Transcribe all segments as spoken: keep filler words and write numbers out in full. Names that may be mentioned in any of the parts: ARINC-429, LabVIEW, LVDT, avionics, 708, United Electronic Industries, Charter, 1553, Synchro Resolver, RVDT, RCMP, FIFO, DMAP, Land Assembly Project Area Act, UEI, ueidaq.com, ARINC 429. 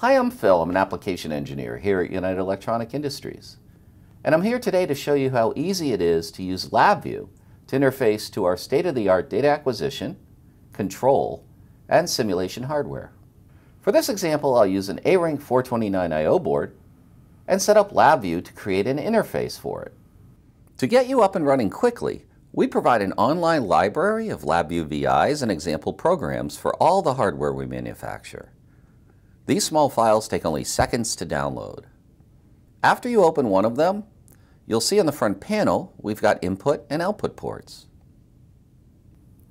Hi, I'm Phil. I'm an application engineer here at United Electronic Industries. And I'm here today to show you how easy it is to use LabVIEW to interface to our state-of-the-art data acquisition, control, and simulation hardware. For this example, I'll use an ARINC four twenty-nine I O board and set up LabVIEW to create an interface for it. To get you up and running quickly, we provide an online library of LabVIEW V Is and example programs for all the hardware we manufacture. These small files take only seconds to download. After you open one of them, you'll see on the front panel we've got input and output ports.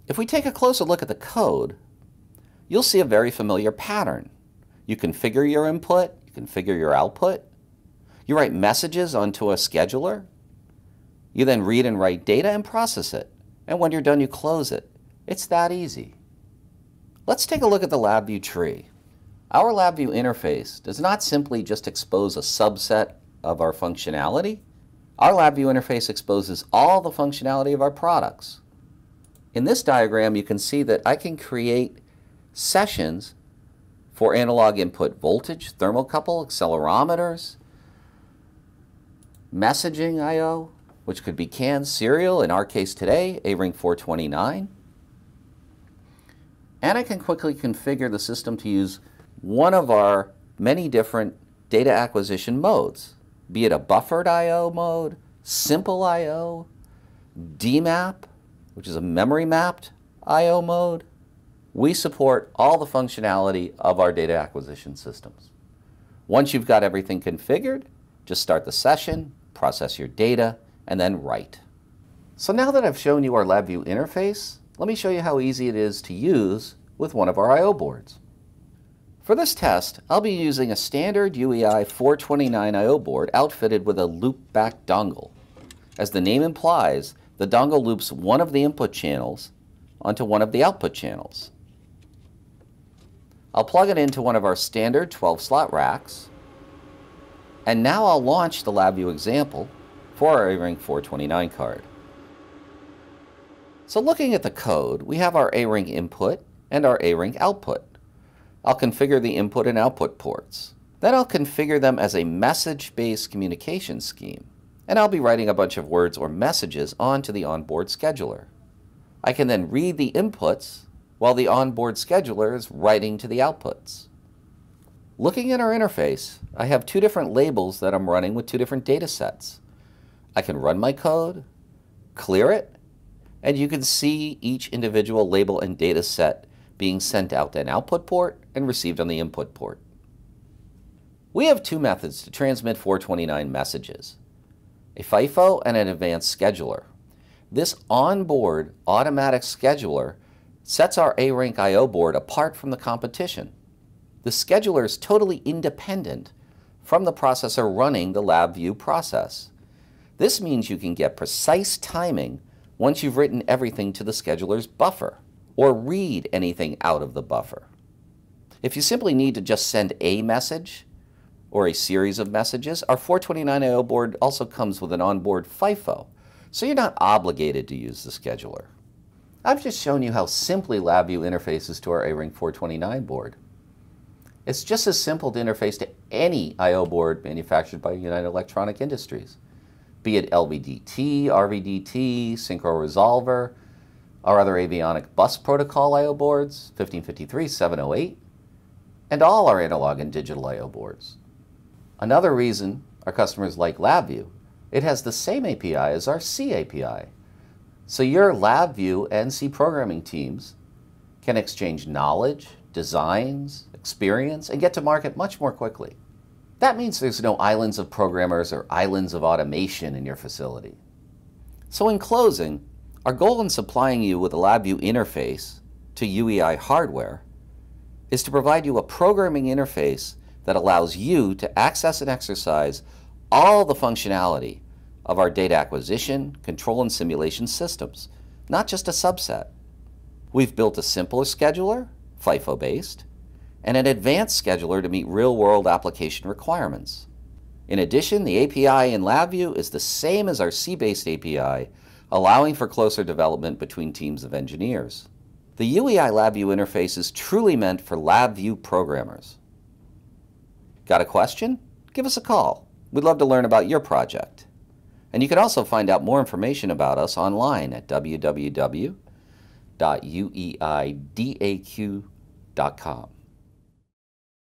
If we take a closer look at the code, you'll see a very familiar pattern. You configure your input, you configure your output, you write messages onto a scheduler, you then read and write data and process it, and when you're done you close it. It's that easy. Let's take a look at the LabVIEW tree. Our LabVIEW interface does not simply just expose a subset of our functionality. Our LabVIEW interface exposes all the functionality of our products. In this diagram, you can see that I can create sessions for analog input voltage, thermocouple, accelerometers, messaging I O, which could be C A N, serial, in our case today, ARINC four twenty-nine. And I can quickly configure the system to use one of our many different data acquisition modes, be it a buffered I O mode, simple I O, D MAP, which is a memory mapped I O mode. We support all the functionality of our data acquisition systems. Once you've got everything configured, just start the session, process your data, and then write. So now that I've shown you our LabVIEW interface, let me show you how easy it is to use with one of our I O boards. For this test, I'll be using a standard U E I four twenty-nine I O board outfitted with a loopback dongle. As the name implies, the dongle loops one of the input channels onto one of the output channels. I'll plug it into one of our standard twelve slot racks, and now I'll launch the LabVIEW example for our ARINC four twenty-nine card. So looking at the code, we have our ARINC input and our ARINC output. I'll configure the input and output ports. Then I'll configure them as a message-based communication scheme, and I'll be writing a bunch of words or messages onto the onboard scheduler. I can then read the inputs while the onboard scheduler is writing to the outputs. Looking at our interface, I have two different labels that I'm running with two different data sets. I can run my code, clear it, and you can see each individual label and data set being sent out to an output port and received on the input port. We have two methods to transmit four twenty-nine messages, a FIFO and an advanced scheduler. This onboard automatic scheduler sets our ARINC I O board apart from the competition. The scheduler is totally independent from the processor running the LabVIEW process. This means you can get precise timing once you've written everything to the scheduler's buffer, or read anything out of the buffer. If you simply need to just send a message or a series of messages, our four twenty-nine I O board also comes with an onboard FIFO, so you're not obligated to use the scheduler. I've just shown you how simply LabVIEW interfaces to our ARINC four twenty-nine board. It's just as simple to interface to any I O board manufactured by United Electronic Industries, be it L V D T, R V D T, Synchro Resolver, our other avionic bus protocol I O boards, fifteen fifty-three, seven oh eight, and all our analog and digital I O boards. Another reason our customers like LabVIEW, it has the same A P I as our C A P I. So your LabVIEW and C programming teams can exchange knowledge, designs, experience, and get to market much more quickly. That means there's no islands of programmers or islands of automation in your facility. So in closing, our goal in supplying you with a LabVIEW interface to U E I hardware is to provide you a programming interface that allows you to access and exercise all the functionality of our data acquisition, control, and simulation systems, not just a subset. We've built a simpler scheduler, FIFO-based, and an advanced scheduler to meet real-world application requirements. In addition, the A P I in LabVIEW is the same as our C-based A P I, allowing for closer development between teams of engineers. The U E I LabVIEW interface is truly meant for LabVIEW programmers. Got a question? Give us a call. We'd love to learn about your project. And you can also find out more information about us online at w w w dot u e i d a q dot com.